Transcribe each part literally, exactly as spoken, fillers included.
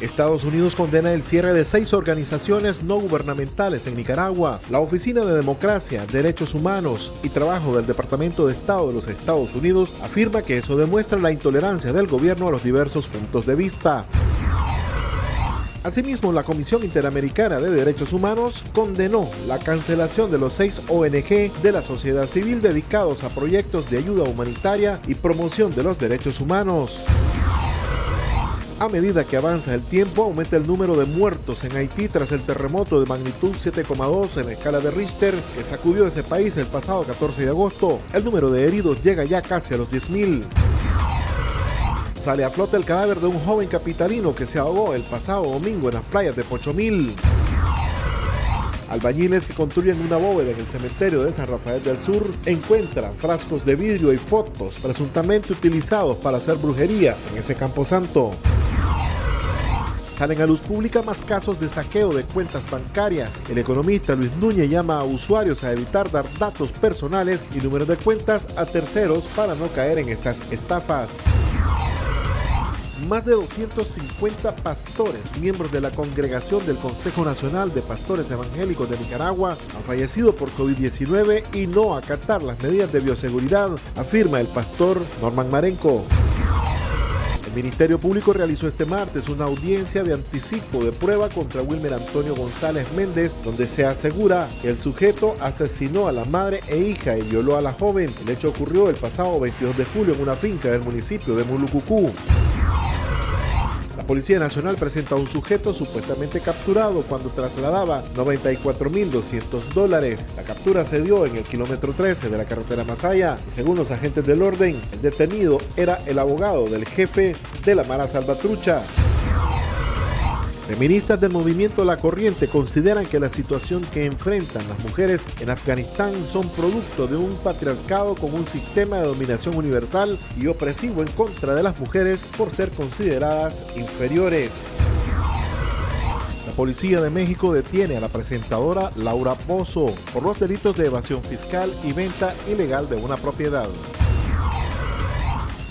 Estados Unidos condena el cierre de seis organizaciones no gubernamentales en Nicaragua. La Oficina de Democracia, Derechos Humanos y Trabajo del Departamento de Estado de los Estados Unidos afirma que eso demuestra la intolerancia del gobierno a los diversos puntos de vista. Asimismo, la Comisión Interamericana de Derechos Humanos condenó la cancelación de los seis O N G de la sociedad civil dedicados a proyectos de ayuda humanitaria y promoción de los derechos humanos. A medida que avanza el tiempo, aumenta el número de muertos en Haití tras el terremoto de magnitud siete coma dos en la escala de Richter que sacudió ese país el pasado catorce de agosto. El número de heridos llega ya casi a los diez mil. Sale a flote el cadáver de un joven capitalino que se ahogó el pasado domingo en las playas de Pochomil. Albañiles que construyen una bóveda en el cementerio de San Rafael del Sur encuentran frascos de vidrio y fotos presuntamente utilizados para hacer brujería en ese camposanto. Salen a luz pública más casos de saqueo de cuentas bancarias. El economista Luis Núñez llama a usuarios a evitar dar datos personales y números de cuentas a terceros para no caer en estas estafas. Más de doscientos cincuenta pastores, miembros de la Congregación del Consejo Nacional de Pastores Evangélicos de Nicaragua, han fallecido por COVID diecinueve y no acatar las medidas de bioseguridad, afirma el pastor Norman Marenco. El Ministerio Público realizó este martes una audiencia de anticipo de prueba contra Wilmer Antonio González Méndez, donde se asegura que el sujeto asesinó a la madre e hija y violó a la joven. El hecho ocurrió el pasado veintidós de julio en una finca del municipio de Mulucucú. La Policía Nacional presenta a un sujeto supuestamente capturado cuando trasladaba noventa y cuatro mil doscientos dólares. La captura se dio en el kilómetro trece de la carretera Masaya y según los agentes del orden, el detenido era el abogado del jefe de la Mara Salvatrucha. Feministas del movimiento La Corriente consideran que la situación que enfrentan las mujeres en Afganistán son producto de un patriarcado con un sistema de dominación universal y opresivo en contra de las mujeres por ser consideradas inferiores. La Policía de México detiene a la presentadora Laura Bozzo por los delitos de evasión fiscal y venta ilegal de una propiedad.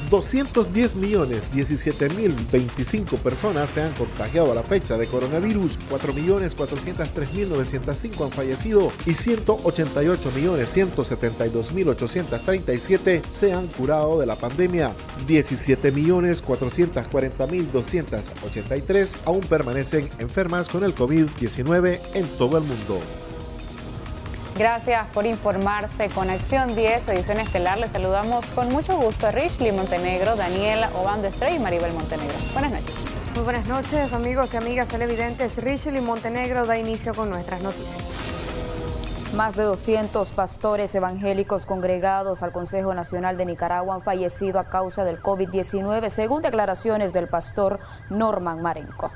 doscientos diez millones diecisiete mil veinticinco personas se han contagiado a la fecha de coronavirus, cuatro millones cuatrocientos tres mil novecientos cinco han fallecido y ciento ochenta y ocho millones ciento setenta y dos mil ochocientos treinta y siete se han curado de la pandemia. diecisiete millones cuatrocientos cuarenta mil doscientos ochenta y tres aún permanecen enfermas con el COVID diecinueve en todo el mundo. Gracias por informarse con Acción diez, Edición Estelar. Les saludamos con mucho gusto a Richly Montenegro, Daniela Obando Estrella y Maribel Montenegro. Buenas noches. Muy buenas noches, amigos y amigas televidentes. Richly Montenegro da inicio con nuestras noticias. Más de doscientos pastores evangélicos congregados al Consejo Nacional de Nicaragua han fallecido a causa del COVID diecinueve, según declaraciones del pastor Norman Marenco.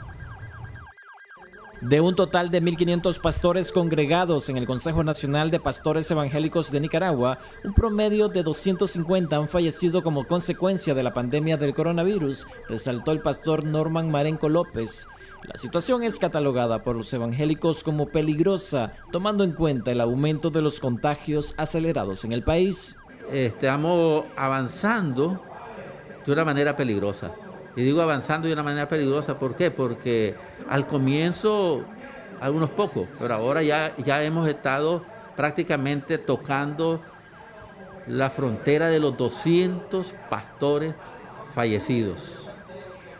De un total de mil quinientos pastores congregados en el Consejo Nacional de Pastores Evangélicos de Nicaragua, un promedio de doscientos cincuenta han fallecido como consecuencia de la pandemia del coronavirus, resaltó el pastor Norman Marenco López. La situación es catalogada por los evangélicos como peligrosa, tomando en cuenta el aumento de los contagios acelerados en el país. Estamos avanzando de una manera peligrosa. Y digo avanzando de una manera peligrosa, ¿por qué? Porque al comienzo algunos pocos, pero ahora ya, ya hemos estado prácticamente tocando la frontera de los doscientos pastores fallecidos.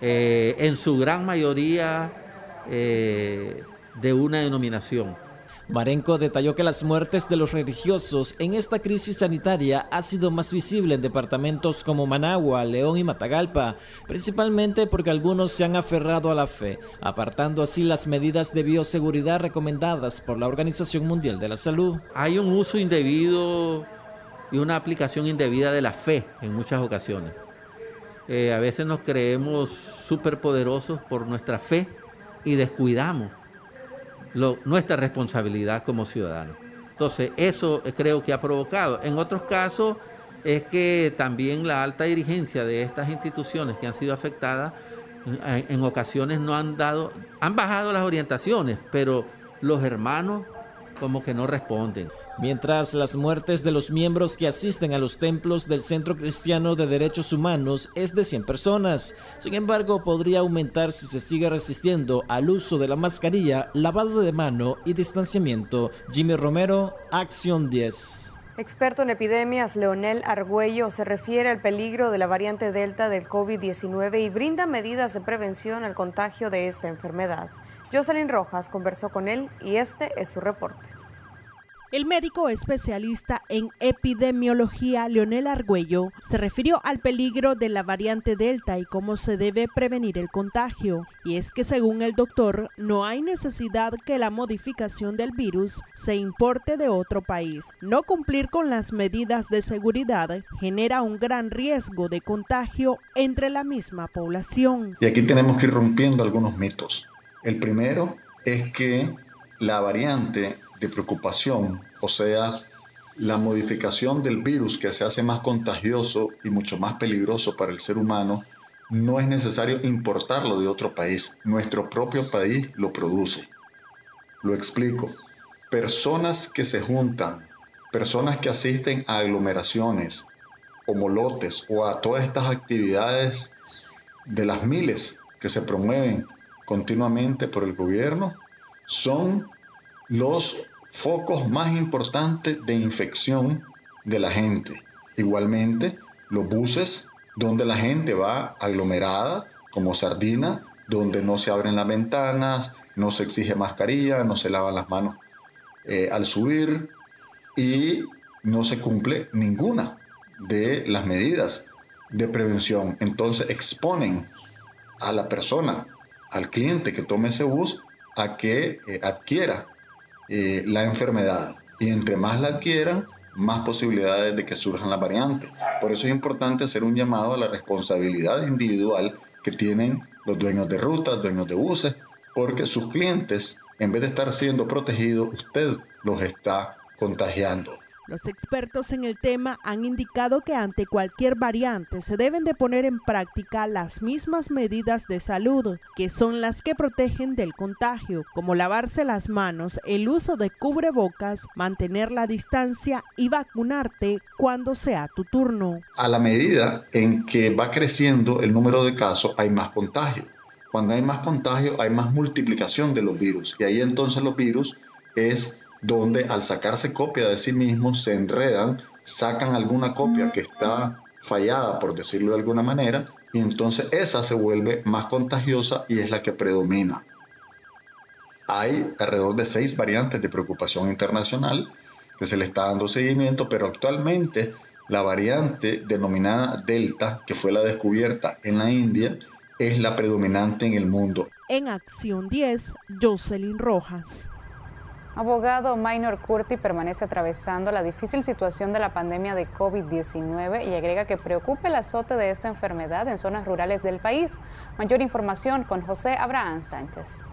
Eh, en su gran mayoría eh, de una denominación. Marenco detalló que las muertes de los religiosos en esta crisis sanitaria ha sido más visible en departamentos como Managua, León y Matagalpa, principalmente porque algunos se han aferrado a la fe, apartando así las medidas de bioseguridad recomendadas por la Organización Mundial de la Salud. Hay un uso indebido y una aplicación indebida de la fe en muchas ocasiones. Eh, a veces nos creemos superpoderosos por nuestra fe y descuidamos Lo, nuestra responsabilidad como ciudadanos. Entonces, eso creo que ha provocado. En otros casos, es que también la alta dirigencia de estas instituciones que han sido afectadas, en, en ocasiones no han dado, han bajado las orientaciones, pero los hermanos como que no responden. mientras las muertes de los miembros que asisten a los templos del Centro Cristiano de Derechos Humanos es de cien personas. Sin embargo, podría aumentar si se sigue resistiendo al uso de la mascarilla, lavado de mano y distanciamiento. Jimmy Romero, Acción diez. Experto en epidemias, Leonel Argüello, se refiere al peligro de la variante Delta del COVID diecinueve y brinda medidas de prevención al contagio de esta enfermedad. Jocelyn Rojas conversó con él y este es su reporte. El médico especialista en epidemiología, Leonel Argüello, se refirió al peligro de la variante Delta y cómo se debe prevenir el contagio. Y es que según el doctor, no hay necesidad que la modificación del virus se importe de otro país. No cumplir con las medidas de seguridad genera un gran riesgo de contagio entre la misma población. Y aquí tenemos que ir rompiendo algunos mitos. El primero es que la variante de preocupación, o sea, la modificación del virus que se hace más contagioso y mucho más peligroso para el ser humano, no es necesario importarlo de otro país. Nuestro propio país lo produce. Lo explico. Personas que se juntan, personas que asisten a aglomeraciones o molotes o a todas estas actividades de las miles que se promueven continuamente por el gobierno, son los focos más importantes de infección de la gente. Igualmente, los buses donde la gente va aglomerada, como sardina, donde no se abren las ventanas, no se exige mascarilla, no se lavan las manos eh, al subir y no se cumple ninguna de las medidas de prevención. Entonces exponen a la persona, al cliente que tome ese bus, a que eh, adquiera Eh, la enfermedad, y entre más la adquieran, más posibilidades de que surjan las variantes. Por eso es importante hacer un llamado a la responsabilidad individual que tienen los dueños de rutas, dueños de buses, porque sus clientes, en vez de estar siendo protegidos, usted los está contagiando. Los expertos en el tema han indicado que ante cualquier variante se deben de poner en práctica las mismas medidas de salud, que son las que protegen del contagio, como lavarse las manos, el uso de cubrebocas, mantener la distancia y vacunarte cuando sea tu turno. A la medida en que va creciendo el número de casos, hay más contagio. Cuando hay más contagio, hay más multiplicación de los virus, y ahí entonces los virus es donde al sacarse copia de sí mismos se enredan, sacan alguna copia que está fallada, por decirlo de alguna manera, y entonces esa se vuelve más contagiosa y es la que predomina. Hay alrededor de seis variantes de preocupación internacional que se le está dando seguimiento, pero actualmente la variante denominada Delta, que fue la descubierta en la India, es la predominante en el mundo. En Acción diez, Jocelyn Rojas. Abogado Minor Curti permanece atravesando la difícil situación de la pandemia de COVID diecinueve y agrega que preocupa el azote de esta enfermedad en zonas rurales del país. Mayor información con José Abraham Sánchez.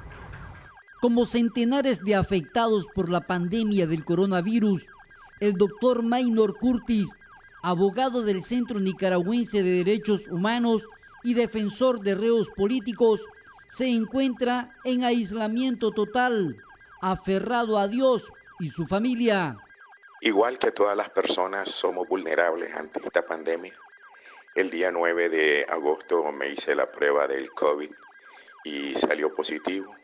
Como centenares de afectados por la pandemia del coronavirus, el doctor Minor Curtis, abogado del Centro Nicaragüense de Derechos Humanos y defensor de reos políticos, se encuentra en aislamiento total, aferrado a Dios y su familia. Igual que todas las personas, somos vulnerables ante esta pandemia. El día nueve de agosto me hice la prueba del COVID y salió positivo.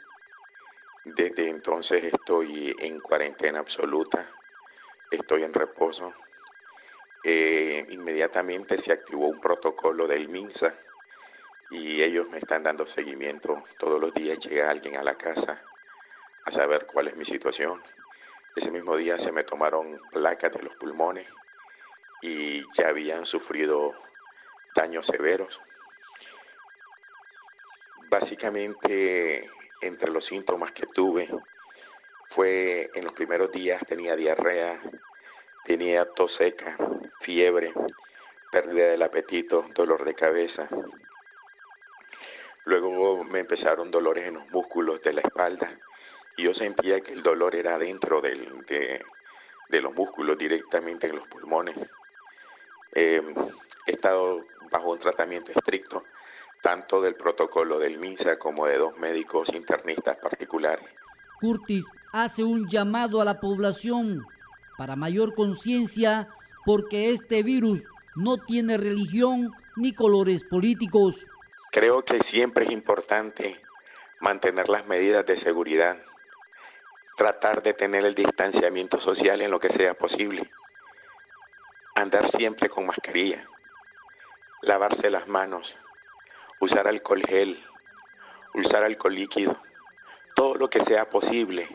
Desde entonces estoy en cuarentena absoluta, estoy en reposo. Eh, inmediatamente se activó un protocolo del MINSA y ellos me están dando seguimiento. Todos los días llega alguien a la casa a saber cuál es mi situación. Ese mismo día se me tomaron placas de los pulmones y ya habían sufrido daños severos. Básicamente, entre los síntomas que tuve, fue en los primeros días tenía diarrea, tenía tos seca, fiebre, pérdida del apetito, dolor de cabeza. Luego me empezaron dolores en los músculos de la espalda. Y yo sentía que el dolor era dentro del, de, de los músculos, directamente en los pulmones. Eh, he estado bajo un tratamiento estricto, tanto del protocolo del MINSA como de dos médicos internistas particulares. Curtis hace un llamado a la población para mayor conciencia, porque este virus no tiene religión ni colores políticos. Creo que siempre es importante mantener las medidas de seguridad, tratar de tener el distanciamiento social en lo que sea posible, andar siempre con mascarilla, lavarse las manos, usar alcohol gel, usar alcohol líquido, todo lo que sea posible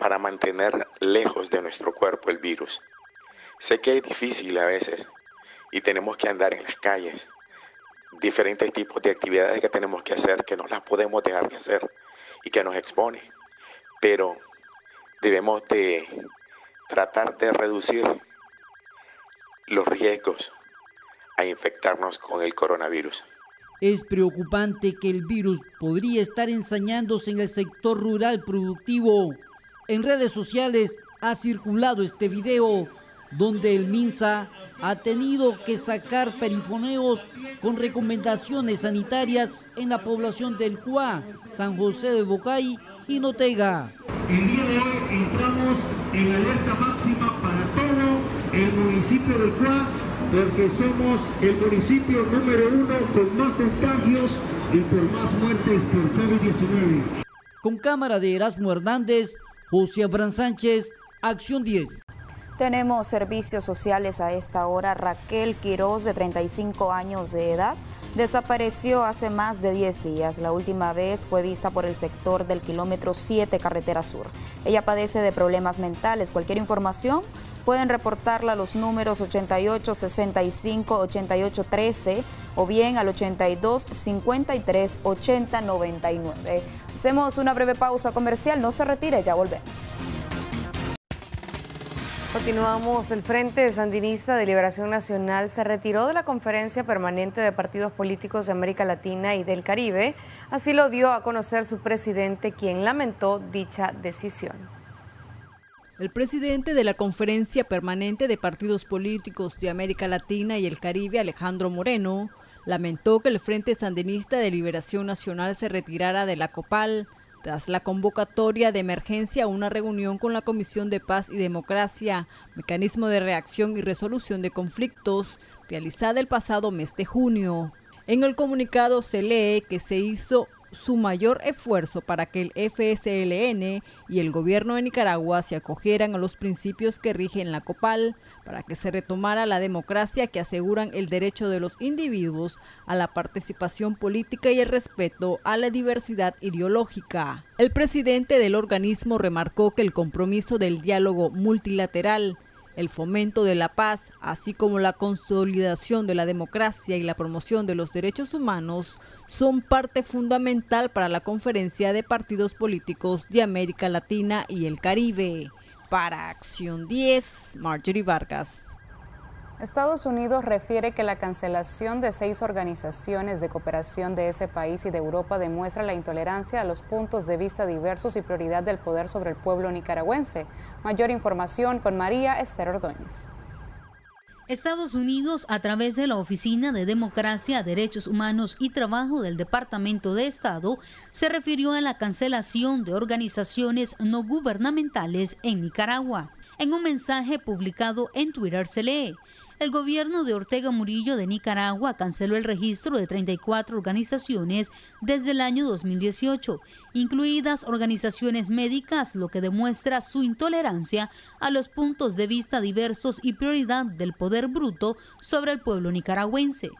para mantener lejos de nuestro cuerpo el virus. Sé que es difícil a veces y tenemos que andar en las calles, diferentes tipos de actividades que tenemos que hacer, que no las podemos dejar de hacer y que nos expone, pero debemos de tratar de reducir los riesgos a infectarnos con el coronavirus. Es preocupante que el virus podría estar ensañándose en el sector rural productivo. En redes sociales ha circulado este video donde el MINSA ha tenido que sacar perifoneos con recomendaciones sanitarias en la población del Cuá, San José de Bocay y Notega. El día de hoy entramos en alerta máxima para todo el municipio de Cuá, porque somos el municipio número uno con más contagios y por más muertes por COVID diecinueve. Con cámara de Erasmo Hernández, José Abraham Sánchez, Acción diez. Tenemos servicios sociales a esta hora. Raquel Quirós, de treinta y cinco años de edad, desapareció hace más de diez días. La última vez fue vista por el sector del kilómetro siete, carretera sur. Ella padece de problemas mentales. Cualquier información pueden reportarla a los números ochenta y ocho, sesenta y cinco, ochenta y ocho, trece o bien al ochenta y dos, cincuenta y tres, ochenta, noventa y nueve. Hacemos una breve pausa comercial. No se retire, ya volvemos. Continuamos. El Frente Sandinista de Liberación Nacional se retiró de la Conferencia Permanente de Partidos Políticos de América Latina y del Caribe. Así lo dio a conocer su presidente, quien lamentó dicha decisión. El presidente de la Conferencia Permanente de Partidos Políticos de América Latina y el Caribe, Alejandro Moreno, lamentó que el Frente Sandinista de Liberación Nacional se retirara de la COPAL, tras la convocatoria de emergencia a una reunión con la Comisión de Paz y Democracia, Mecanismo de Reacción y Resolución de Conflictos, realizada el pasado mes de junio. En el comunicado se lee que se hizo su mayor esfuerzo para que el F S L N y el gobierno de Nicaragua se acogieran a los principios que rigen la COPAL, para que se retomara la democracia que aseguran el derecho de los individuos a la participación política y el respeto a la diversidad ideológica. El presidente del organismo remarcó que el compromiso del diálogo multilateral, el fomento de la paz, así como la consolidación de la democracia y la promoción de los derechos humanos, son parte fundamental para la Conferencia de Partidos Políticos de América Latina y el Caribe. Para Acción diez, Marjorie Vargas. Estados Unidos refiere que la cancelación de seis organizaciones de cooperación de ese país y de Europa demuestra la intolerancia a los puntos de vista diversos y prioridad del poder sobre el pueblo nicaragüense. Mayor información con María Esther Ordóñez. Estados Unidos, a través de la Oficina de Democracia, Derechos Humanos y Trabajo del Departamento de Estado, se refirió a la cancelación de organizaciones no gubernamentales en Nicaragua. En un mensaje publicado en Twitter se lee: el gobierno de Ortega Murillo de Nicaragua canceló el registro de treinta y cuatro organizaciones desde el año dos mil dieciocho, incluidas organizaciones médicas, lo que demuestra su intolerancia a los puntos de vista diversos y prioridad del poder bruto sobre el pueblo nicaragüense.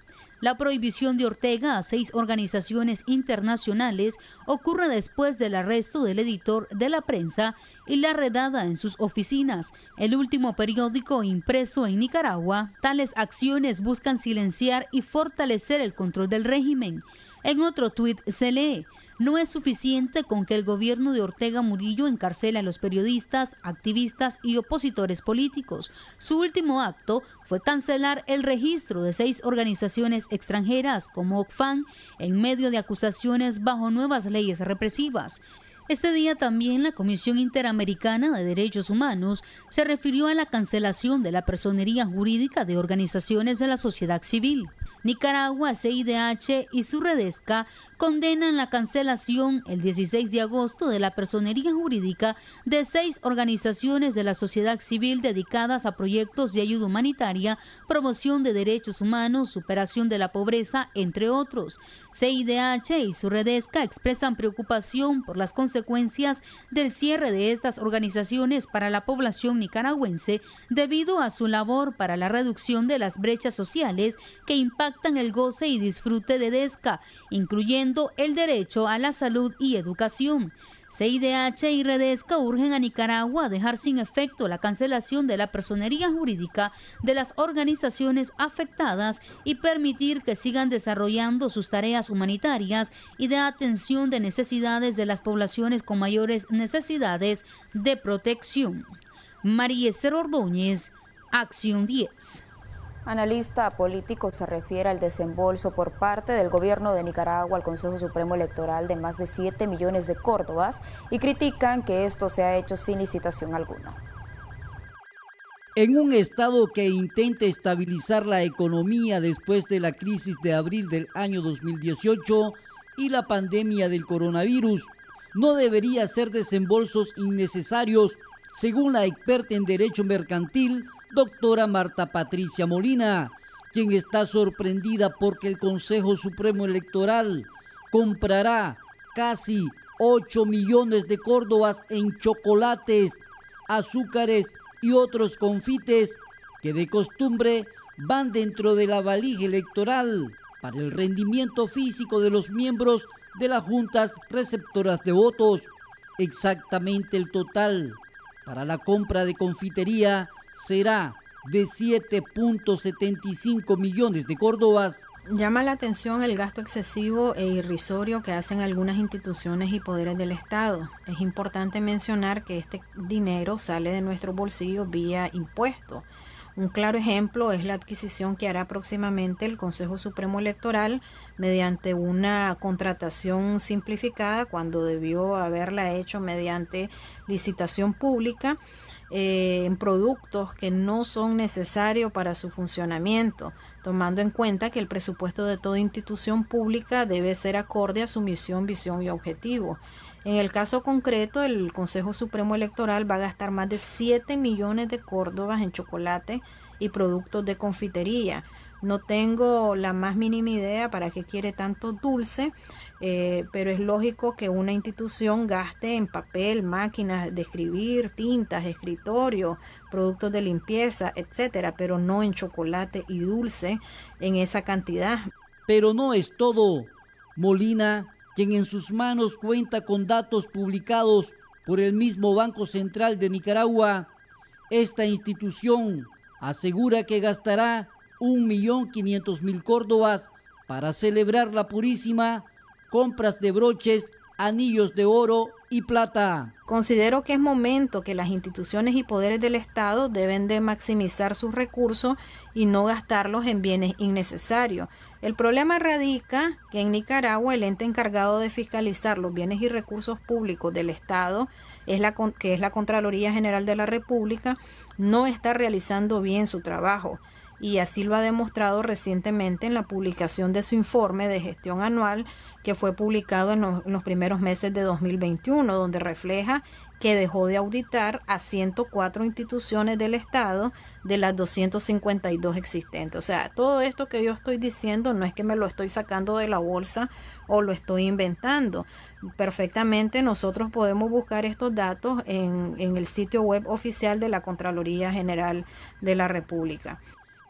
La prohibición de Ortega a seis organizaciones internacionales ocurre después del arresto del editor de La Prensa y la redada en sus oficinas, el último periódico impreso en Nicaragua. Tales acciones buscan silenciar y fortalecer el control del régimen. En otro tuit se lee: no es suficiente con que el gobierno de Ortega Murillo encarcele a los periodistas, activistas y opositores políticos. Su último acto fue cancelar el registro de seis organizaciones extranjeras como OCFAN en medio de acusaciones bajo nuevas leyes represivas. Este día también la Comisión Interamericana de Derechos Humanos se refirió a la cancelación de la personería jurídica de organizaciones de la sociedad civil. Nicaragua, C I D H y su Redesca condenan la cancelación el dieciséis de agosto de la personería jurídica de seis organizaciones de la sociedad civil dedicadas a proyectos de ayuda humanitaria, promoción de derechos humanos, superación de la pobreza, entre otros. C I D H y su Redesca expresan preocupación por las consecuencias del cierre de estas organizaciones para la población nicaragüense debido a su labor para la reducción de las brechas sociales que impactan el goce y disfrute de DESCA, incluyendo el derecho a la salud y educación. C I D H y Redesca urgen a Nicaragua a dejar sin efecto la cancelación de la personería jurídica de las organizaciones afectadas y permitir que sigan desarrollando sus tareas humanitarias y de atención de necesidades de las poblaciones con mayores necesidades de protección. María Esther Ordóñez, Acción diez. Analista político se refiere al desembolso por parte del gobierno de Nicaragua al Consejo Supremo Electoral de más de siete millones de córdobas y critican que esto se ha hecho sin licitación alguna. En un estado que intenta estabilizar la economía después de la crisis de abril del año dos mil dieciocho y la pandemia del coronavirus, no debería ser desembolsos innecesarios, según la experta en Derecho Mercantil, doctora Marta Patricia Molina, quien está sorprendida porque el Consejo Supremo Electoral comprará casi ocho millones de córdobas en chocolates, azúcares y otros confites que de costumbre van dentro de la valija electoral para el rendimiento físico de los miembros de las juntas receptoras de votos. Exactamente el total para la compra de confitería será de siete punto setenta y cinco millones de córdobas. Llama la atención el gasto excesivo e irrisorio que hacen algunas instituciones y poderes del Estado. Es importante mencionar que este dinero sale de nuestro bolsillo vía impuestos. Un claro ejemplo es la adquisición que hará próximamente el Consejo Supremo Electoral mediante una contratación simplificada cuando debió haberla hecho mediante licitación pública eh, en productos que no son necesarios para su funcionamiento, tomando en cuenta que el presupuesto de toda institución pública debe ser acorde a su misión, visión y objetivo. En el caso concreto, el Consejo Supremo Electoral va a gastar más de siete millones de córdobas en chocolate y productos de confitería. No tengo la más mínima idea para qué quiere tanto dulce, eh, pero es lógico que una institución gaste en papel, máquinas de escribir, tintas, escritorio, productos de limpieza, etcétera, pero no en chocolate y dulce en esa cantidad. Pero no es todo. Molina, quien en sus manos cuenta con datos publicados por el mismo Banco Central de Nicaragua, esta institución asegura que gastará un millón quinientos mil córdobas para celebrar la Purísima, compras de broches, anillos de oro y plata. Considero que es momento que las instituciones y poderes del Estado deben de maximizar sus recursos y no gastarlos en bienes innecesarios. El problema radica que en Nicaragua el ente encargado de fiscalizar los bienes y recursos públicos del Estado, es la, que es la Contraloría General de la República, no está realizando bien su trabajo. Y así lo ha demostrado recientemente en la publicación de su informe de gestión anual que fue publicado en los, en los primeros meses de dos mil veintiuno, donde refleja que dejó de auditar a ciento cuatro instituciones del Estado de las doscientas cincuenta y dos existentes. O sea, todo esto que yo estoy diciendo no es que me lo estoy sacando de la bolsa o lo estoy inventando. Perfectamente nosotros podemos buscar estos datos en, en el sitio web oficial de la Contraloría General de la República.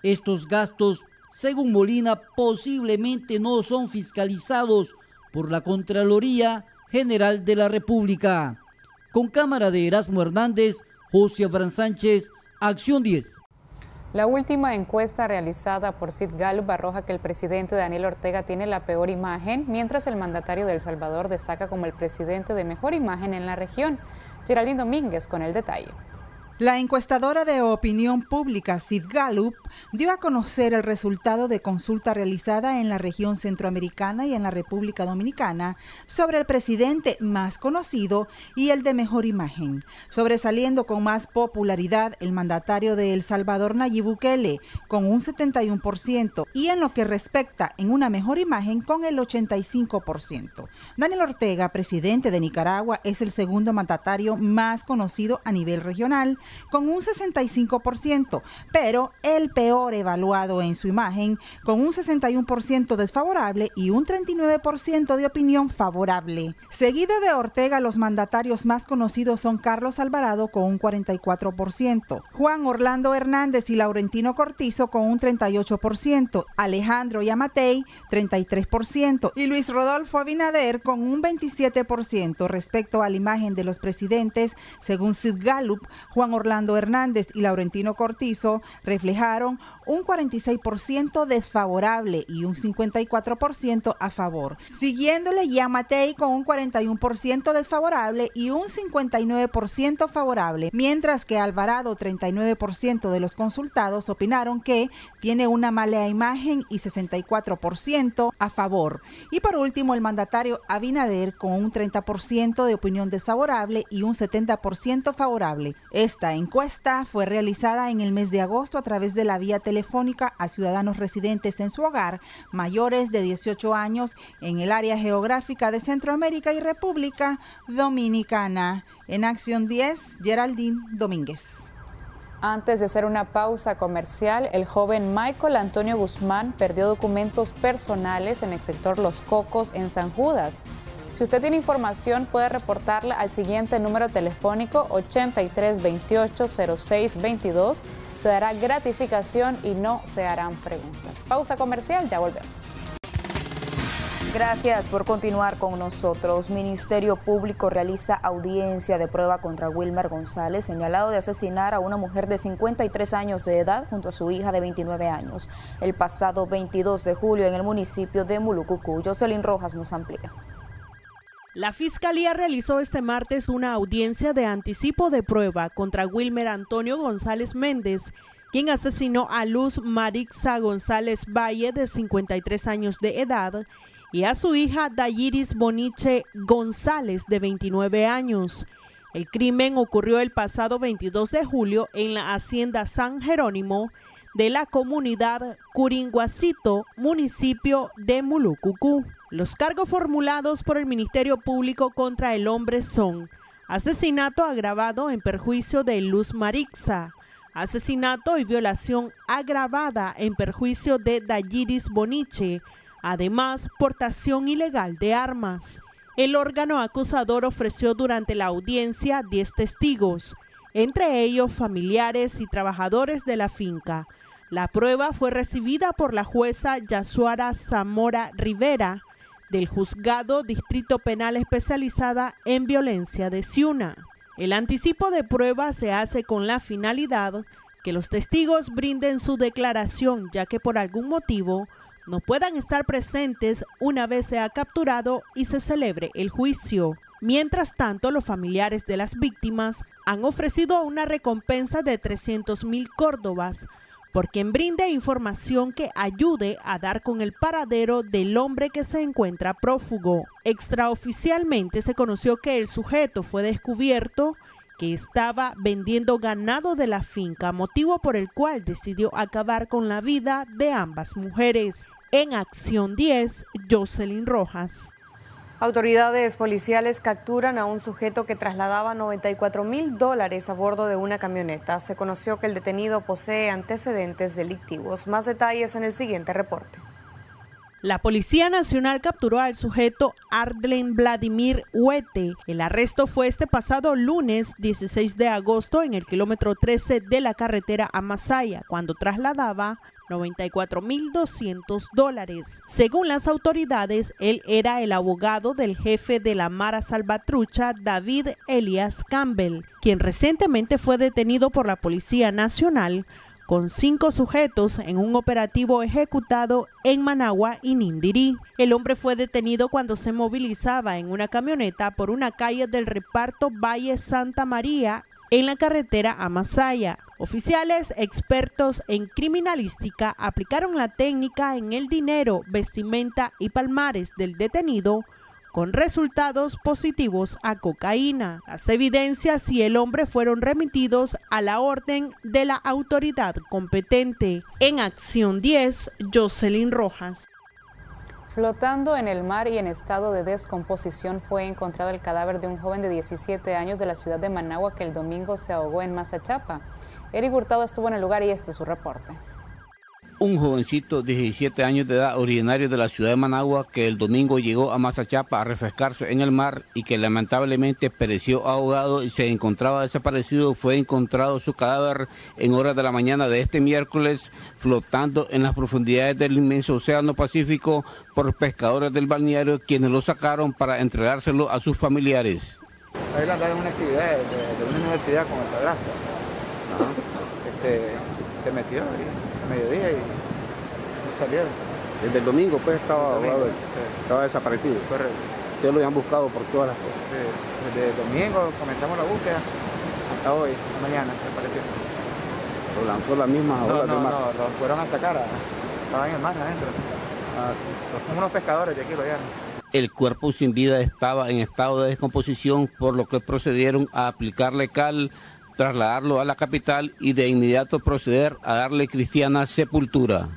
Estos gastos, según Molina, posiblemente no son fiscalizados por la Contraloría General de la República. Con cámara de Erasmo Hernández, José Abraham Sánchez, Acción diez. La última encuesta realizada por Cid Gallup arroja que el presidente Daniel Ortega tiene la peor imagen, mientras el mandatario de El Salvador destaca como el presidente de mejor imagen en la región. Geraldine Domínguez con el detalle. La encuestadora de opinión pública Sid Gallup dio a conocer el resultado de consulta realizada en la región centroamericana y en la República Dominicana sobre el presidente más conocido y el de mejor imagen, sobresaliendo con más popularidad el mandatario de El Salvador Nayib Bukele con un setenta y uno por ciento y en lo que respecta en una mejor imagen con el ochenta y cinco por ciento. Daniel Ortega, presidente de Nicaragua, es el segundo mandatario más conocido a nivel regional, con un sesenta y cinco por ciento, pero el peor evaluado en su imagen, con un sesenta y uno por ciento desfavorable y un treinta y nueve por ciento de opinión favorable. Seguido de Ortega, los mandatarios más conocidos son Carlos Alvarado con un cuarenta y cuatro por ciento, Juan Orlando Hernández y Laurentino Cortizo con un treinta y ocho por ciento, Alejandro Yamatei treinta y tres por ciento y Luis Rodolfo Abinader con un veintisiete por ciento. Respecto a la imagen de los presidentes, según Sid Gallup, Juan Orlando Hernández y Laurentino Cortizo reflejaron un cuarenta y seis por ciento desfavorable y un cincuenta y cuatro por ciento a favor. Siguiéndole Yamatei con un cuarenta y uno por ciento desfavorable y un cincuenta y nueve por ciento favorable, mientras que Alvarado, treinta y nueve por ciento de los consultados opinaron que tiene una mala imagen y sesenta y cuatro por ciento a favor. Y por último, el mandatario Abinader con un treinta por ciento de opinión desfavorable y un setenta por ciento favorable. Esta encuesta fue realizada en el mes de agosto a través de la vía telefónica a ciudadanos residentes en su hogar, mayores de dieciocho años en el área geográfica de Centroamérica y República Dominicana. En Acción diez, Geraldine Domínguez. Antes de hacer una pausa comercial, el joven Michael Antonio Guzmán perdió documentos personales en el sector Los Cocos en San Judas. Si usted tiene información, puede reportarla al siguiente número telefónico ochenta y tres veintiocho cero seis veintidós. Se dará gratificación y no se harán preguntas. Pausa comercial, ya volvemos. Gracias por continuar con nosotros. Ministerio Público realiza audiencia de prueba contra Wilmer González, señalado de asesinar a una mujer de cincuenta y tres años de edad junto a su hija de veintinueve años. El pasado veintidós de julio en el municipio de Mulucucú. Jocelyn Rojas nos amplía. La Fiscalía realizó este martes una audiencia de anticipo de prueba contra Wilmer Antonio González Méndez, quien asesinó a Luz Marixa González Valle, de cincuenta y tres años de edad, y a su hija Dayiris Boniche González, de veintinueve años. El crimen ocurrió el pasado veintidós de julio en la Hacienda San Jerónimo de la comunidad Curinguacito, municipio de Mulucucú. Los cargos formulados por el Ministerio Público contra el hombre son asesinato agravado en perjuicio de Luz Marixa, asesinato y violación agravada en perjuicio de Dayiris Boniche, además portación ilegal de armas. El órgano acusador ofreció durante la audiencia diez testigos, entre ellos familiares y trabajadores de la finca. La prueba fue recibida por la jueza Yasuara Zamora Rivera del Juzgado Distrito Penal Especializada en Violencia de Ciuna. El anticipo de prueba se hace con la finalidad que los testigos brinden su declaración, ya que por algún motivo no puedan estar presentes una vez sea capturado y se celebre el juicio. Mientras tanto, los familiares de las víctimas han ofrecido una recompensa de trescientos mil córdobas por quien brinde información que ayude a dar con el paradero del hombre que se encuentra prófugo. Extraoficialmente se conoció que el sujeto fue descubierto que estaba vendiendo ganado de la finca, motivo por el cual decidió acabar con la vida de ambas mujeres. En Acción diez, Jocelyn Rojas. Autoridades policiales capturan a un sujeto que trasladaba noventa y cuatro mil dólares a bordo de una camioneta. Se conoció que el detenido posee antecedentes delictivos. Más detalles en el siguiente reporte. La Policía Nacional capturó al sujeto Arlen Vladimir Huete. El arresto fue este pasado lunes dieciséis de agosto en el kilómetro trece de la carretera a Masaya, cuando trasladaba noventa y cuatro mil doscientos dólares. Según las autoridades, él era el abogado del jefe de la Mara Salvatrucha, David Elias Campbell, quien recientemente fue detenido por la Policía Nacional con cinco sujetos en un operativo ejecutado en Managua y Nindirí. El hombre fue detenido cuando se movilizaba en una camioneta por una calle del reparto Valle Santa María en la carretera a Masaya. Oficiales expertos en criminalística aplicaron la técnica en el dinero, vestimenta y palmares del detenido, con resultados positivos a cocaína. Las evidencias y el hombre fueron remitidos a la orden de la autoridad competente. En Acción diez, Jocelyn Rojas. Flotando en el mar y en estado de descomposición fue encontrado el cadáver de un joven de diecisiete años de la ciudad de Managua que el domingo se ahogó en Mazachapa. Eric Hurtado estuvo en el lugar y este es su reporte. Un jovencito de diecisiete años de edad originario de la ciudad de Managua que el domingo llegó a Mazachapa a refrescarse en el mar y que lamentablemente pereció ahogado y se encontraba desaparecido, fue encontrado su cadáver en horas de la mañana de este miércoles flotando en las profundidades del inmenso océano Pacífico por pescadores del balneario, quienes lo sacaron para entregárselo a sus familiares. Ahí le andaron una actividad de, de una universidad con el padrastro. ¿No? Este, se metió ahí. Mediodía y no salieron. Desde el domingo pues estaba ahogado, sí. Estaba desaparecido. Correcto. Ustedes lo habían buscado por todas las cosas. Sí. Desde el domingo comenzamos la búsqueda hasta hoy, mañana desapareció. ¿Lo lanzó las mismas olas del mar? No, no, lo fueron a sacar, a, estaban en el mar adentro. Ah, sí. Unos pescadores de aquí lo llevaron. El cuerpo sin vida estaba en estado de descomposición, por lo que procedieron a aplicarle cal, trasladarlo a la capital y de inmediato proceder a darle cristiana sepultura.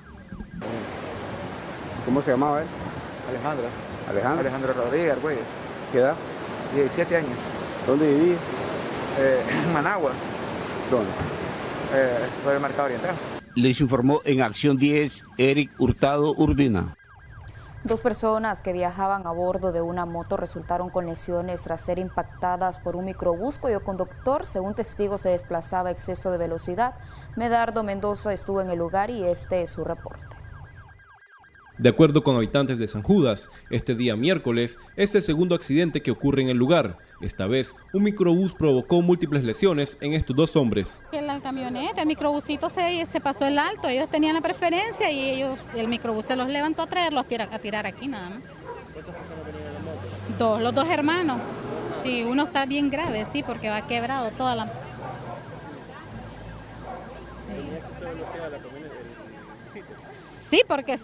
¿Cómo se llamaba él? Alejandro. Alejandro. Alejandro Rodríguez Argüello. ¿Qué edad? diecisiete años. ¿Dónde vivía? Eh, en Managua. ¿Dónde? Eh, por el mercado oriental. Les informó en Acción diez, Eric Hurtado Urbina. Dos personas que viajaban a bordo de una moto resultaron con lesiones tras ser impactadas por un microbús cuyo conductor, según testigos, se desplazaba a exceso de velocidad. Medardo Mendoza estuvo en el lugar y este es su reporte. De acuerdo con habitantes de San Judas, este día miércoles es el segundo accidente que ocurre en el lugar. Esta vez, un microbús provocó múltiples lesiones en estos dos hombres. En la camioneta, el microbusito se, se pasó el alto, ellos tenían la preferencia y ellos, el microbús se los levantó a traerlos a tirar aquí nada más. ¿Cuántas personas venían en la moto? Dos, los dos hermanos. Sí, uno está bien grave, sí, porque va quebrado toda la... Sí, porque...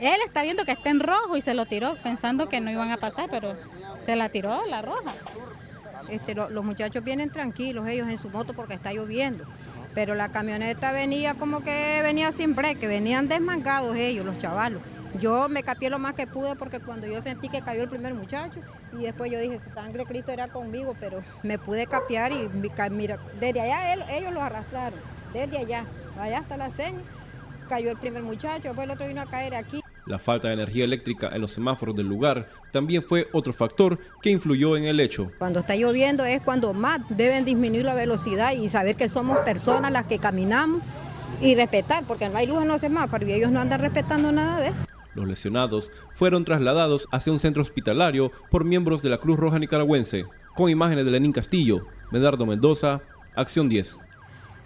Él está viendo que está en rojo y se lo tiró pensando que no iban a pasar, pero se la tiró la roja. Este, lo, los muchachos vienen tranquilos ellos en su moto porque está lloviendo, pero la camioneta venía como que venía sin breque, venían desmangados ellos, los chavalos. Yo me capié lo más que pude porque cuando yo sentí que cayó el primer muchacho y después yo dije, sangre Cristo era conmigo, pero me pude capiar y mira, desde allá él, ellos los arrastraron, desde allá, allá hasta la seña, cayó el primer muchacho, después el otro vino a caer aquí. La falta de energía eléctrica en los semáforos del lugar también fue otro factor que influyó en el hecho. Cuando está lloviendo es cuando más deben disminuir la velocidad y saber que somos personas las que caminamos y respetar, porque no hay luz en los semáforos y ellos no andan respetando nada de eso. Los lesionados fueron trasladados hacia un centro hospitalario por miembros de la Cruz Roja Nicaragüense. Con imágenes de Lenín Castillo, Medardo Mendoza, Acción diez.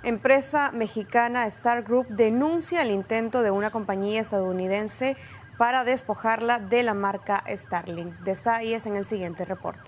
Empresa mexicana Star Group denuncia el intento de una compañía estadounidense para despojarla de la marca Starlink. Detalles en el siguiente reporte.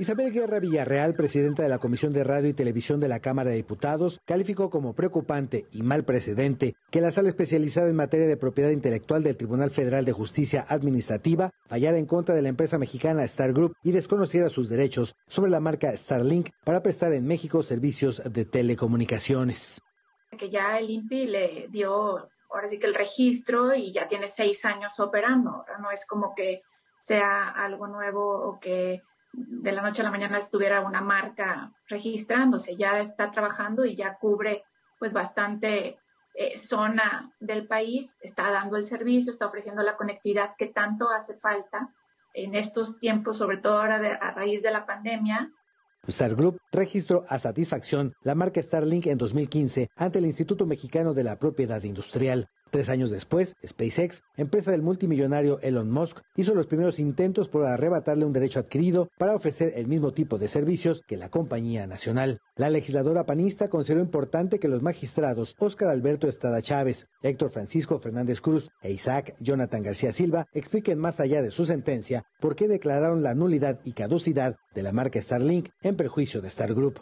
Isabel Guerra Villarreal, presidenta de la Comisión de Radio y Televisión de la Cámara de Diputados, calificó como preocupante y mal precedente que la sala especializada en materia de propiedad intelectual del Tribunal Federal de Justicia Administrativa fallara en contra de la empresa mexicana Star Group y desconociera sus derechos sobre la marca Starlink para prestar en México servicios de telecomunicaciones. Que ya el I N P I le dio, ahora sí que el registro y ya tiene seis años operando. Ahora no es como que sea algo nuevo o que de la noche a la mañana estuviera una marca registrándose, ya está trabajando y ya cubre pues bastante eh, zona del país, está dando el servicio, está ofreciendo la conectividad que tanto hace falta en estos tiempos, sobre todo ahora de, a raíz de la pandemia. Star Group registró a satisfacción la marca Starlink en dos mil quince ante el Instituto Mexicano de la Propiedad Industrial. Tres años después, SpaceX, empresa del multimillonario Elon Musk, hizo los primeros intentos por arrebatarle un derecho adquirido para ofrecer el mismo tipo de servicios que la compañía nacional. La legisladora panista consideró importante que los magistrados Óscar Alberto Estrada Chávez, Héctor Francisco Fernández Cruz e Isaac Jonathan García Silva expliquen más allá de su sentencia por qué declararon la nulidad y caducidad de la marca Starlink en perjuicio de Star Group.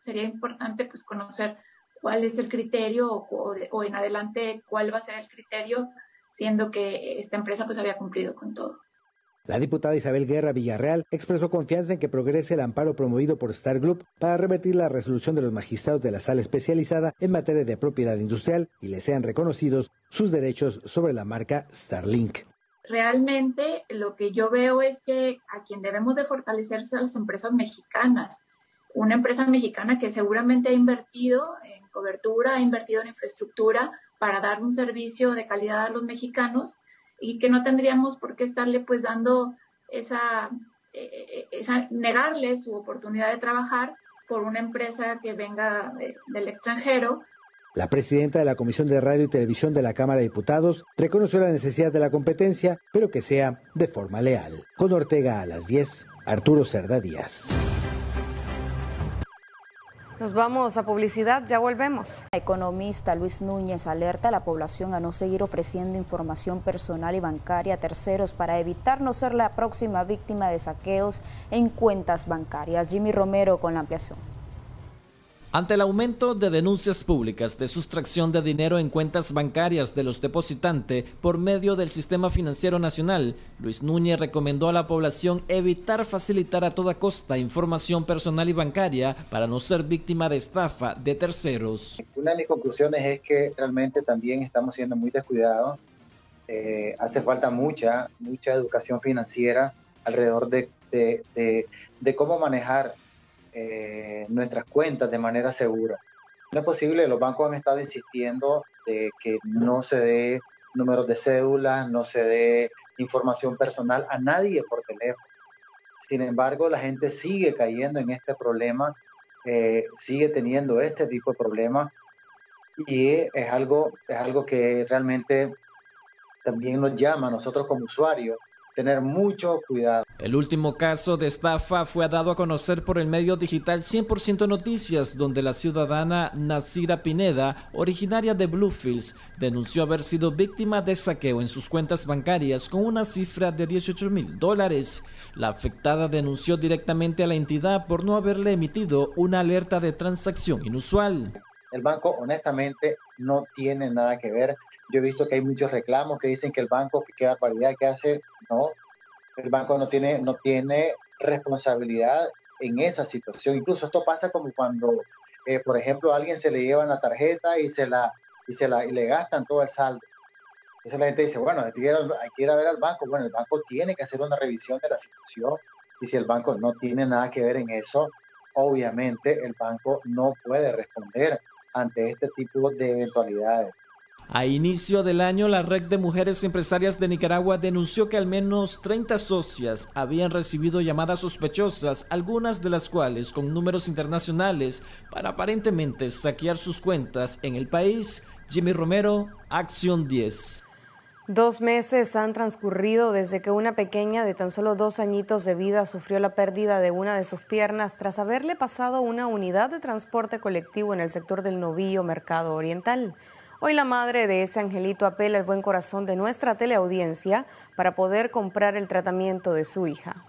Sería importante pues conocer cuál es el criterio o, o, o en adelante cuál va a ser el criterio, siendo que esta empresa pues había cumplido con todo. La diputada Isabel Guerra Villarreal expresó confianza en que progrese el amparo promovido por Star Group para revertir la resolución de los magistrados de la sala especializada en materia de propiedad industrial y les sean reconocidos sus derechos sobre la marca Starlink. Realmente lo que yo veo es que a quien debemos de fortalecerse a las empresas mexicanas, una empresa mexicana que seguramente ha invertido en cobertura, ha invertido en infraestructura para dar un servicio de calidad a los mexicanos, y que no tendríamos por qué estarle pues dando esa, eh, esa, negarle su oportunidad de trabajar por una empresa que venga de, del extranjero. La presidenta de la Comisión de Radio y Televisión de la Cámara de Diputados reconoció la necesidad de la competencia, pero que sea de forma leal. Con Ortega a las diez, Arturo Cerda Díaz. Nos vamos a publicidad, ya volvemos. El economista Luis Núñez alerta a la población a no seguir ofreciendo información personal y bancaria a terceros para evitar no ser la próxima víctima de saqueos en cuentas bancarias. Jimmy Romero con la ampliación. Ante el aumento de denuncias públicas de sustracción de dinero en cuentas bancarias de los depositantes por medio del Sistema Financiero Nacional, Luis Núñez recomendó a la población evitar facilitar a toda costa información personal y bancaria para no ser víctima de estafa de terceros. Una de mis conclusiones es que realmente también estamos siendo muy descuidados. Eh, hace falta mucha, mucha educación financiera alrededor de, de, de, de cómo manejar Eh, nuestras cuentas de manera segura. No es posible, los bancos han estado insistiendo de que no se dé números de cédulas, no se dé información personal a nadie por teléfono. Sin embargo, la gente sigue cayendo en este problema, eh, sigue teniendo este tipo de problemas, y es algo, es algo que realmente también nos llama a nosotros como usuarios tener mucho cuidado. El último caso de estafa fue dado a conocer por el medio digital cien por ciento Noticias, donde la ciudadana Nasira Pineda, originaria de Bluefields, denunció haber sido víctima de saqueo en sus cuentas bancarias con una cifra de dieciocho mil dólares. La afectada denunció directamente a la entidad por no haberle emitido una alerta de transacción inusual. El banco honestamente no tiene nada que ver. Yo he visto que hay muchos reclamos que dicen que el banco, qué barbaridad que hace. No, el banco no tiene, no tiene responsabilidad en esa situación. Incluso esto pasa como cuando, eh, por ejemplo, a alguien se le lleva una tarjeta y se la, y se la y le gastan todo el saldo. Entonces la gente dice, bueno, hay que ir, hay que ir a ver al banco. Bueno, el banco tiene que hacer una revisión de la situación, y si el banco no tiene nada que ver en eso, obviamente el banco no puede responder ante este tipo de eventualidades. A inicio del año, la Red de Mujeres Empresarias de Nicaragua denunció que al menos treinta socias habían recibido llamadas sospechosas, algunas de las cuales con números internacionales, para aparentemente saquear sus cuentas en el país. Jimmy Romero, Acción diez. Dos meses han transcurrido desde que una pequeña de tan solo dos añitos de vida sufrió la pérdida de una de sus piernas tras haberle pasado una unidad de transporte colectivo en el sector del Novillo Mercado Oriental. Hoy la madre de ese angelito apela al buen corazón de nuestra teleaudiencia para poder comprar el tratamiento de su hija.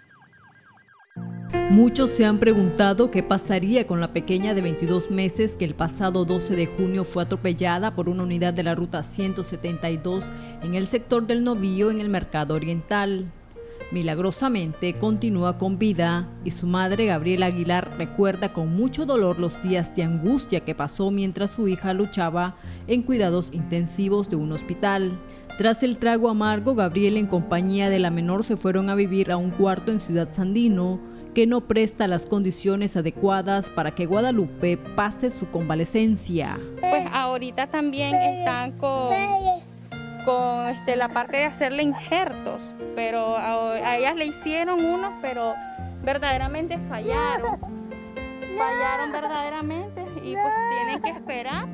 Muchos se han preguntado qué pasaría con la pequeña de veintidós meses que el pasado doce de junio fue atropellada por una unidad de la ruta ciento setenta y dos en el sector del Novillo en el Mercado Oriental. Milagrosamente continúa con vida y su madre Gabriela Aguilar recuerda con mucho dolor los días de angustia que pasó mientras su hija luchaba en cuidados intensivos de un hospital. Tras el trago amargo, Gabriela en compañía de la menor se fueron a vivir a un cuarto en Ciudad Sandino que no presta las condiciones adecuadas para que Guadalupe pase su convalecencia. Pues ahorita también están con... con este, la parte de hacerle injertos, pero a, a ellas le hicieron unos, pero verdaderamente fallaron, no. fallaron verdaderamente y pues no. tienen que esperar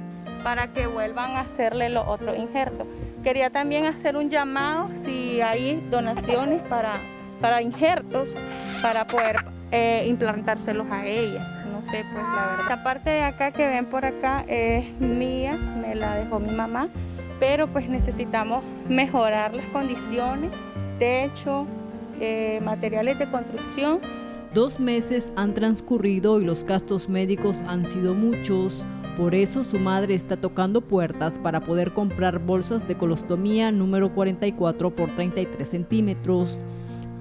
para que vuelvan a hacerle los otros injertos. Quería también hacer un llamado si hay donaciones para, para injertos, para poder eh, implantárselos a ella. No sé, pues la verdad. La parte de acá que ven por acá es mía, me la dejó mi mamá, pero pues necesitamos mejorar las condiciones, techo, eh, materiales de construcción. Dos meses han transcurrido y los gastos médicos han sido muchos. Por eso su madre está tocando puertas para poder comprar bolsas de colostomía número cuarenta y cuatro por treinta y tres centímetros,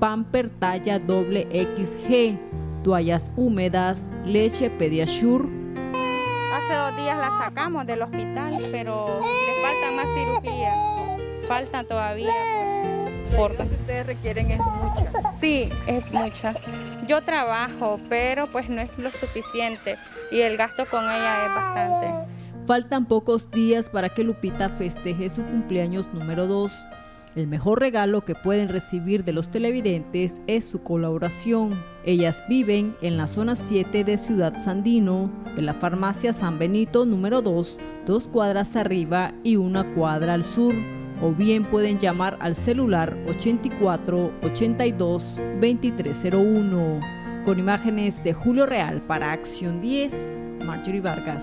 pamper talla doble equis ge, toallas húmedas, leche Pediasure. Hace dos días la sacamos del hospital, pero le faltan más cirugías, faltan todavía. Por... Lo que ustedes requieren es mucha. Sí, es mucha. Yo trabajo, pero pues no es lo suficiente y el gasto con ella es bastante. Faltan pocos días para que Lupita festeje su cumpleaños número dos. El mejor regalo que pueden recibir de los televidentes es su colaboración. Ellas viven en la zona siete de Ciudad Sandino, de la farmacia San Benito número dos, dos cuadras arriba y una cuadra al sur. O bien pueden llamar al celular ochenta y cuatro, ochenta y dos, veintitrés cero uno. Con imágenes de Julio Real para Acción diez, Marjorie Vargas.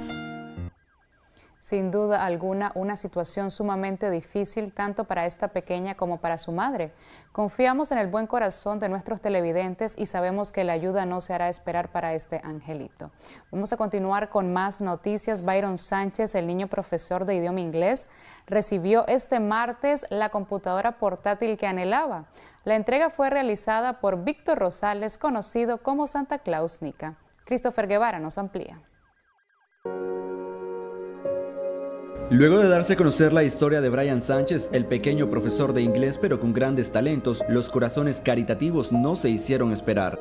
Sin duda alguna, una situación sumamente difícil tanto para esta pequeña como para su madre. Confiamos en el buen corazón de nuestros televidentes y sabemos que la ayuda no se hará esperar para este angelito. Vamos a continuar con más noticias. Byron Sánchez, el niño profesor de idioma inglés, recibió este martes la computadora portátil que anhelaba. La entrega fue realizada por Víctor Rosales, conocido como Santa Claus Nica. Christopher Guevara nos amplía. Luego de darse a conocer la historia de Byron Sánchez, el pequeño profesor de inglés pero con grandes talentos, los corazones caritativos no se hicieron esperar.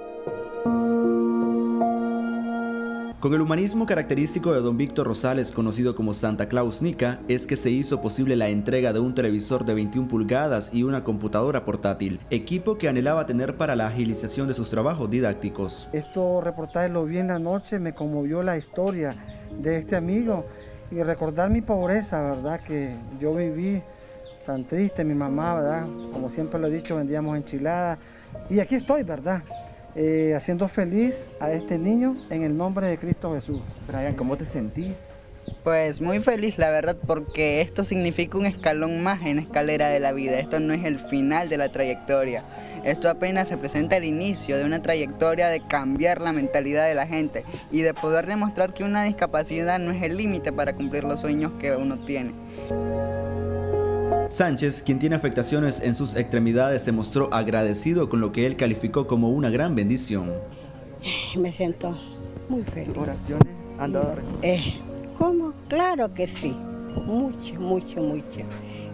Con el humanismo característico de don Víctor Rosales, conocido como Santa Claus Nica, es que se hizo posible la entrega de un televisor de veintiuna pulgadas y una computadora portátil, equipo que anhelaba tener para la agilización de sus trabajos didácticos. Estos reportajes lo vi en la noche, me conmovió la historia de este amigo. Y recordar mi pobreza, ¿verdad? Que yo viví tan triste, mi mamá, ¿verdad? Como siempre lo he dicho, vendíamos enchiladas. Y aquí estoy, ¿verdad? Eh, haciendo feliz a este niño en el nombre de Cristo Jesús. Brian, ¿cómo te sentís? Pues muy feliz, la verdad, porque esto significa un escalón más en la escalera de la vida. Esto no es el final de la trayectoria. Esto apenas representa el inicio de una trayectoria de cambiar la mentalidad de la gente y de poder demostrar que una discapacidad no es el límite para cumplir los sueños que uno tiene. Sánchez, quien tiene afectaciones en sus extremidades, se mostró agradecido con lo que él calificó como una gran bendición. Me siento muy feliz. ¿Sus oraciones han dado eh, ¿Cómo? Claro que sí. Mucho, mucho, mucho.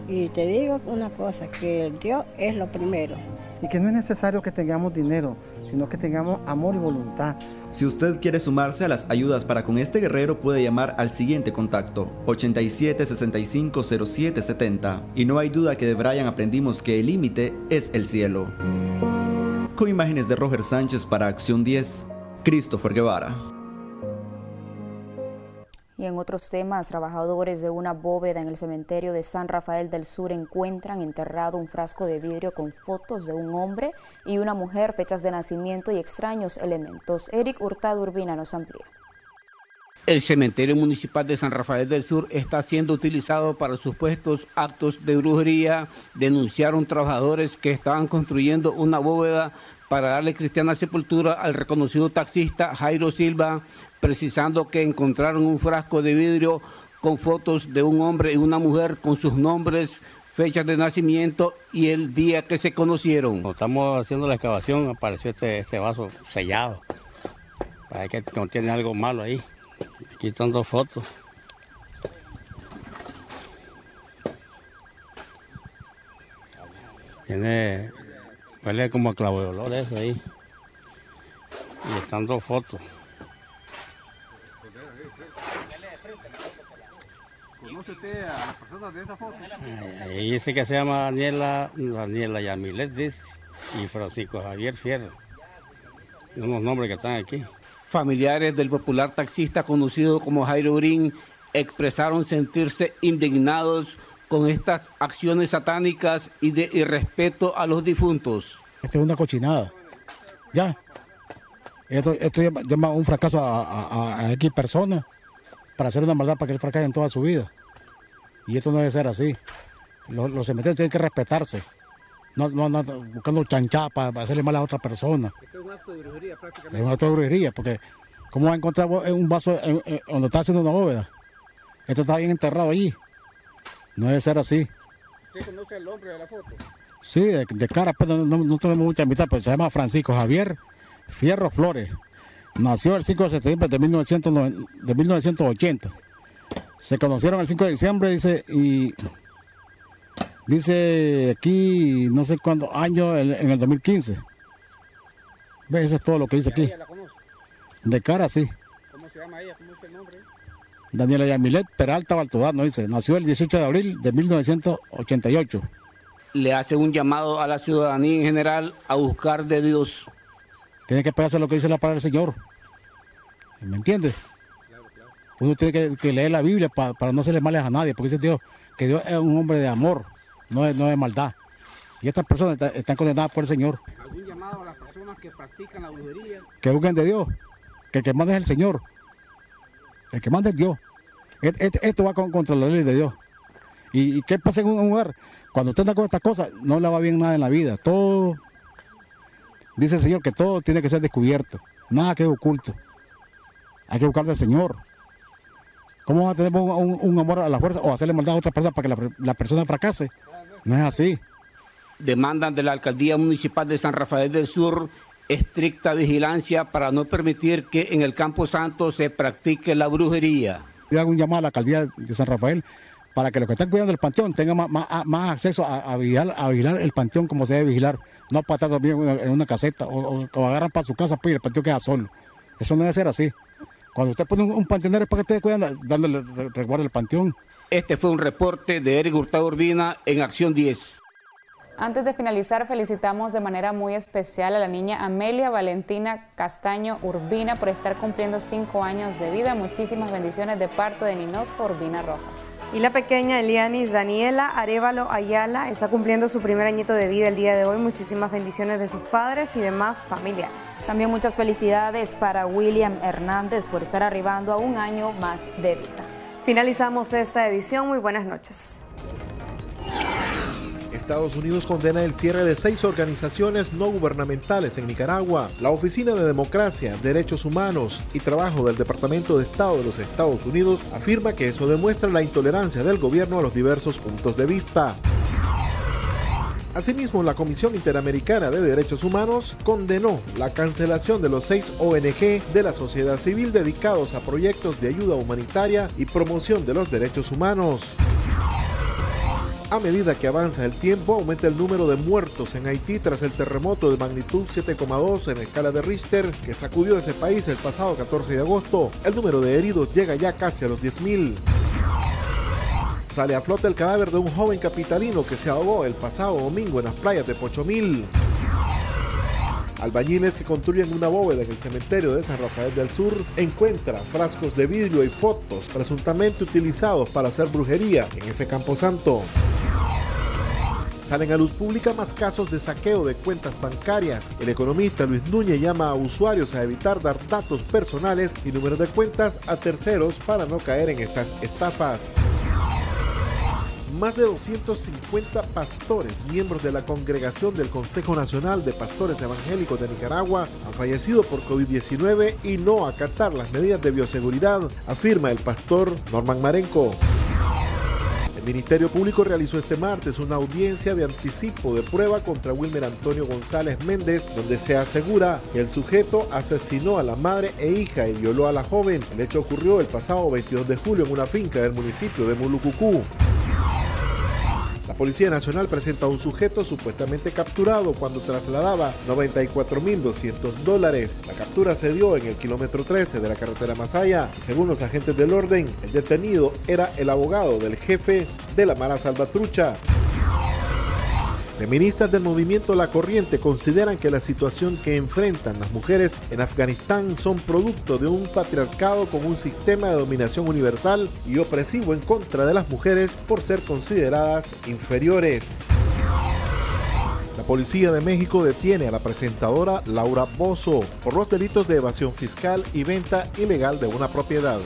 Y te digo una cosa, que Dios es lo primero. Y que no es necesario que tengamos dinero, sino que tengamos amor y voluntad. Si usted quiere sumarse a las ayudas para con este guerrero, puede llamar al siguiente contacto, ochenta y siete, sesenta y cinco, cero siete setenta. Y no hay duda que de Brian aprendimos que el límite es el cielo. Con imágenes de Roger Sánchez para Acción diez, Christopher Guevara. Y en otros temas, trabajadores de una bóveda en el cementerio de San Rafael del Sur encuentran enterrado un frasco de vidrio con fotos de un hombre y una mujer, fechas de nacimiento y extraños elementos. Eric Hurtado Urbina nos amplía. El cementerio municipal de San Rafael del Sur está siendo utilizado para supuestos actos de brujería, denunciaron trabajadores que estaban construyendo una bóveda para darle cristiana sepultura al reconocido taxista Jairo Silva, precisando que encontraron un frasco de vidrio con fotos de un hombre y una mujer con sus nombres, fechas de nacimiento y el día que se conocieron. Cuando estamos haciendo la excavación apareció este, este vaso sellado, para que contiene algo malo ahí. Aquí están dos fotos. Tiene, huele como a clavo de olor eso ahí. Y están dos fotos. ¿Conoce usted a las personas de esa foto? Ahí dice que se llama Daniela, Daniela Yamilet dice, y Francisco Javier Fierro. Unos nombres que están aquí. Familiares del popular taxista conocido como Jairo Green expresaron sentirse indignados con estas acciones satánicas y de irrespeto a los difuntos. Esta es una cochinada, ya. Esto, esto llama un fracaso a, a, a X personas para hacer una maldad para que él fracase en toda su vida. Y esto no debe ser así. Los, los cementerios tienen que respetarse. No, no, no buscando chanchá para hacerle mal a otra persona. Este es un acto de brujería prácticamente. Es un acto de brujería porque ¿cómo va a encontrar un vaso en, en, donde está haciendo una bóveda? Esto está bien enterrado allí. No debe ser así. ¿Usted conoce al hombre de la foto? Sí, de, de cara, pero no, no, no tenemos mucha amistad, pero se llama Francisco Javier Fierro Flores. Nació el cinco de septiembre de mil novecientos ochenta. Se conocieron el cinco de diciembre, dice, y dice aquí no sé cuántos años, en el dos mil quince. ¿Ves? Eso es todo lo que dice aquí. De cara, sí. ¿Cómo se llama ella? ¿Cómo es el nombre? Daniela Yamilet Peralta Baltodano, dice. Nació el dieciocho de abril de mil novecientos ochenta y ocho. Le hace un llamado a la ciudadanía en general a buscar de Dios. Tiene que pegarse lo que dice la palabra del Señor. ¿Me entiendes? Claro, claro. Uno tiene que, que leer la Biblia pa, para no hacerle males a nadie, porque dice Dios que Dios es un hombre de amor, no de, no de maldad. Y estas personas está, están condenadas por el Señor. ¿Algún llamado a las personas que practican la brujería? Que busquen de Dios, que el que manda es el Señor, el que manda es Dios. Este, este, esto va con, contra la ley de Dios. ¿Y, y qué pasa en un lugar? Cuando usted está con estas cosas, no le va bien nada en la vida. Todo... Dice el Señor que todo tiene que ser descubierto, nada que es oculto. Hay que buscar al Señor. ¿Cómo vamos a tener un, un, un amor a la fuerza o hacerle maldad a otra persona para que la, la persona fracase? No es así. Demandan de la Alcaldía Municipal de San Rafael del Sur estricta vigilancia para no permitir que en el Campo Santo se practique la brujería. Yo hago un llamado a la Alcaldía de San Rafael para que los que están cuidando el panteón tengan más, más, más acceso a, a, vigilar, a vigilar el panteón como se debe vigilar. No para estar dormido en una, en una caseta o, o, o agarran para su casa pues, y el panteón queda solo. Eso no debe ser así. Cuando usted pone un, un panteonero es para que esté cuidando, dándole resguardo al panteón. Este fue un reporte de Eric Hurtado Urbina en Acción diez. Antes de finalizar, felicitamos de manera muy especial a la niña Amelia Valentina Castaño Urbina por estar cumpliendo cinco años de vida. Muchísimas bendiciones de parte de Ninosco Urbina Rojas. Y la pequeña Elianis Daniela Arevalo Ayala está cumpliendo su primer añito de vida el día de hoy. Muchísimas bendiciones de sus padres y demás familiares. También muchas felicidades para William Hernández por estar arribando a un año más de vida. Finalizamos esta edición. Muy buenas noches. Estados Unidos condena el cierre de seis organizaciones no gubernamentales en Nicaragua. La Oficina de Democracia, Derechos Humanos y Trabajo del Departamento de Estado de los Estados Unidos afirma que eso demuestra la intolerancia del gobierno a los diversos puntos de vista. Asimismo, la Comisión Interamericana de Derechos Humanos condenó la cancelación de los seis O N G de la sociedad civil dedicados a proyectos de ayuda humanitaria y promoción de los derechos humanos. A medida que avanza el tiempo, aumenta el número de muertos en Haití tras el terremoto de magnitud siete coma dos en escala de Richter que sacudió ese país el pasado catorce de agosto. El número de heridos llega ya casi a los diez mil. Sale a flote el cadáver de un joven capitalino que se ahogó el pasado domingo en las playas de Pochomil. Albañiles que construyen una bóveda en el cementerio de San Rafael del Sur encuentran frascos de vidrio y fotos presuntamente utilizados para hacer brujería en ese camposanto. Salen a luz pública más casos de saqueo de cuentas bancarias. El economista Luis Núñez llama a usuarios a evitar dar datos personales y números de cuentas a terceros para no caer en estas estafas. Más de doscientos cincuenta pastores, miembros de la Congregación del Consejo Nacional de Pastores Evangélicos de Nicaragua, han fallecido por COVID diecinueve y no acatar las medidas de bioseguridad, afirma el pastor Norman Marenco. El Ministerio Público realizó este martes una audiencia de anticipo de prueba contra Wilmer Antonio González Méndez, donde se asegura que el sujeto asesinó a la madre e hija y violó a la joven. El hecho ocurrió el pasado veintidós de julio en una finca del municipio de Mulucucú. La Policía Nacional presenta a un sujeto supuestamente capturado cuando trasladaba noventa y cuatro mil doscientos dólares. La captura se dio en el kilómetro trece de la carretera Masaya. Según los agentes del orden, el detenido era el abogado del jefe de la Mara Salvatrucha. Feministas del movimiento La Corriente consideran que la situación que enfrentan las mujeres en Afganistán son producto de un patriarcado con un sistema de dominación universal y opresivo en contra de las mujeres por ser consideradas inferiores. La Policía de México detiene a la presentadora Laura Bozzo por los delitos de evasión fiscal y venta ilegal de una propiedad.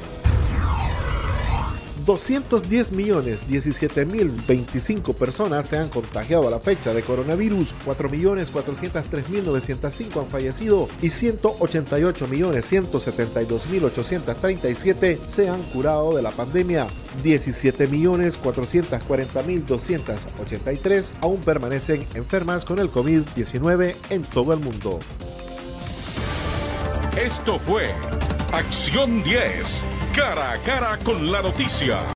doscientos diez millones diecisiete mil veinticinco personas se han contagiado a la fecha de coronavirus, cuatro millones cuatrocientos tres mil novecientos cinco han fallecido y ciento ochenta y ocho millones ciento setenta y dos mil ochocientos treinta y siete se han curado de la pandemia. diecisiete millones cuatrocientos cuarenta mil doscientos ochenta y tres aún permanecen enfermas con el COVID diecinueve en todo el mundo. Esto fue Acción diez. Cara a cara con la noticia.